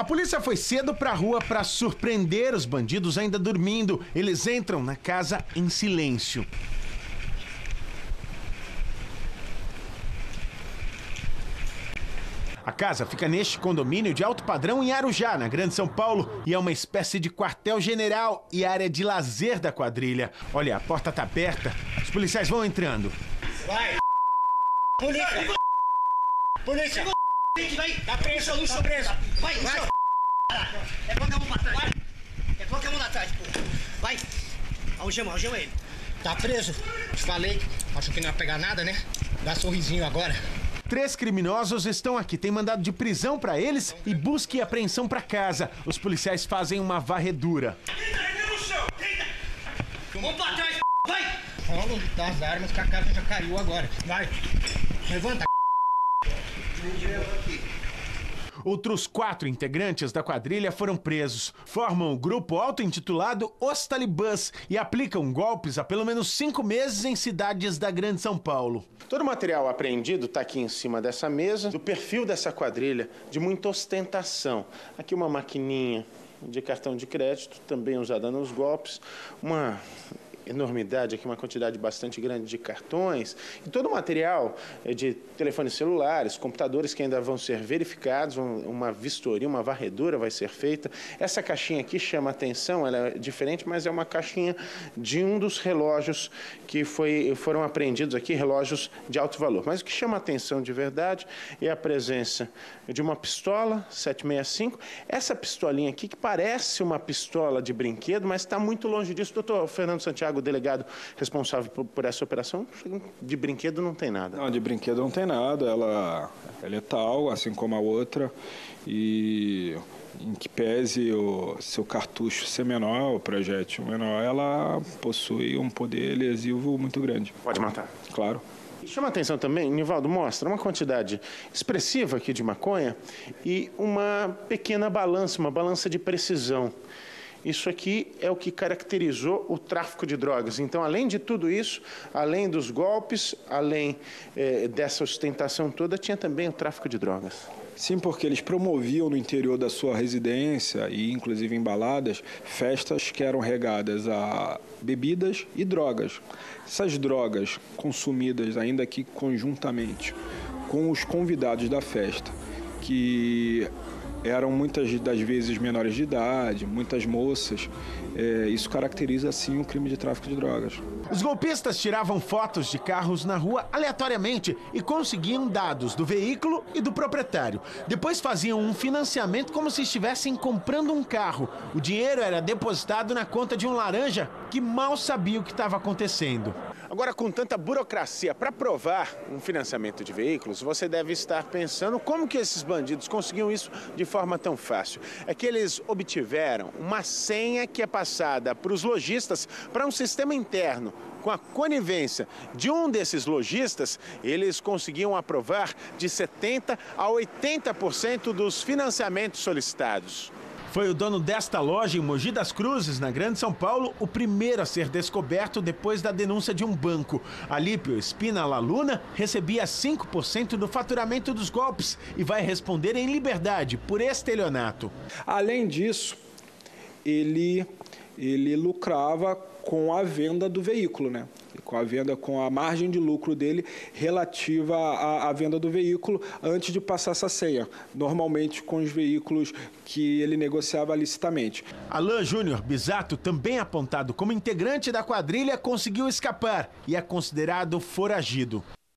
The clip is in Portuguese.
A polícia foi cedo pra rua pra surpreender os bandidos ainda dormindo. Eles entram na casa em silêncio. A casa fica neste condomínio de alto padrão em Arujá, na Grande São Paulo, e é uma espécie de quartel-general e área de lazer da quadrilha. Olha, a porta tá aberta, os policiais vão entrando. Vai! Polícia! Polícia! Tá preso, não sou preso! Vai, vai! É coloca a mão pra trás! É coloca a mão lá atrás, pô! Vai! Algema ele! Tá preso? Te falei, acho que não ia pegar nada, né? Dá sorrisinho agora. 3 criminosos estão aqui, tem mandado de prisão pra eles e busca e apreensão pra casa. Os policiais fazem uma varredura. Deita no chão, deita! Vamos pra trás, vai! Rola das armas que a casa já caiu agora. Vai, levanta. Outros 4 integrantes da quadrilha foram presos. Formam o grupo auto-intitulado Os Talibãs e aplicam golpes há pelo menos 5 meses em cidades da Grande São Paulo. Todo o material apreendido está aqui em cima dessa mesa, do perfil dessa quadrilha, de muita ostentação. Aqui uma maquininha de cartão de crédito, também usada nos golpes, uma enormidade aqui, uma quantidade bastante grande de cartões e todo o material de telefones celulares, computadores que ainda vão ser verificados, uma vistoria, uma varredura vai ser feita. Essa caixinha aqui chama atenção, ela é diferente, mas é uma caixinha de um dos relógios que foram apreendidos aqui, relógios de alto valor. Mas o que chama atenção de verdade é a presença de uma pistola 765, essa pistolinha aqui que parece uma pistola de brinquedo, mas está muito longe disso. Doutor Fernando Santiago, o delegado responsável por essa operação, de brinquedo não tem nada. Não, de brinquedo não tem nada, ela é letal, assim como a outra, e em que pese o seu cartucho ser menor, o projétil menor, ela possui um poder lesivo muito grande. Pode matar? Claro. Chama atenção também, Nivaldo, mostra uma quantidade expressiva aqui de maconha e uma pequena balança, uma balança de precisão. Isso aqui é o que caracterizou o tráfico de drogas. Então, além de tudo isso, além dos golpes, além dessa ostentação toda, tinha também o tráfico de drogas. Sim, porque eles promoviam no interior da sua residência, e inclusive em baladas, festas que eram regadas a bebidas e drogas. Essas drogas consumidas, ainda que conjuntamente, com os convidados da festa, que eram muitas das vezes menores de idade, muitas moças. Isso caracteriza, assim, o crime de tráfico de drogas. Os golpistas tiravam fotos de carros na rua aleatoriamente e conseguiam dados do veículo e do proprietário. Depois faziam um financiamento como se estivessem comprando um carro. O dinheiro era depositado na conta de um laranja que mal sabia o que estava acontecendo. Agora, com tanta burocracia para aprovar um financiamento de veículos, você deve estar pensando como que esses bandidos conseguiam isso de forma tão fácil. É que eles obtiveram uma senha que é passada para os lojistas para um sistema interno. Com a conivência de um desses lojistas, eles conseguiam aprovar de 70% a 80% dos financiamentos solicitados. Foi o dono desta loja em Mogi das Cruzes, na Grande São Paulo, o primeiro a ser descoberto depois da denúncia de um banco. Alípio Espina Laluna recebia 5% do faturamento dos golpes e vai responder em liberdade por estelionato. Além disso, ele lucrava com a venda do veículo, né? Com a venda, com a margem de lucro dele relativa à venda do veículo antes de passar essa senha, normalmente com os veículos que ele negociava licitamente. Alan Júnior Bisato, também apontado como integrante da quadrilha, conseguiu escapar e é considerado foragido.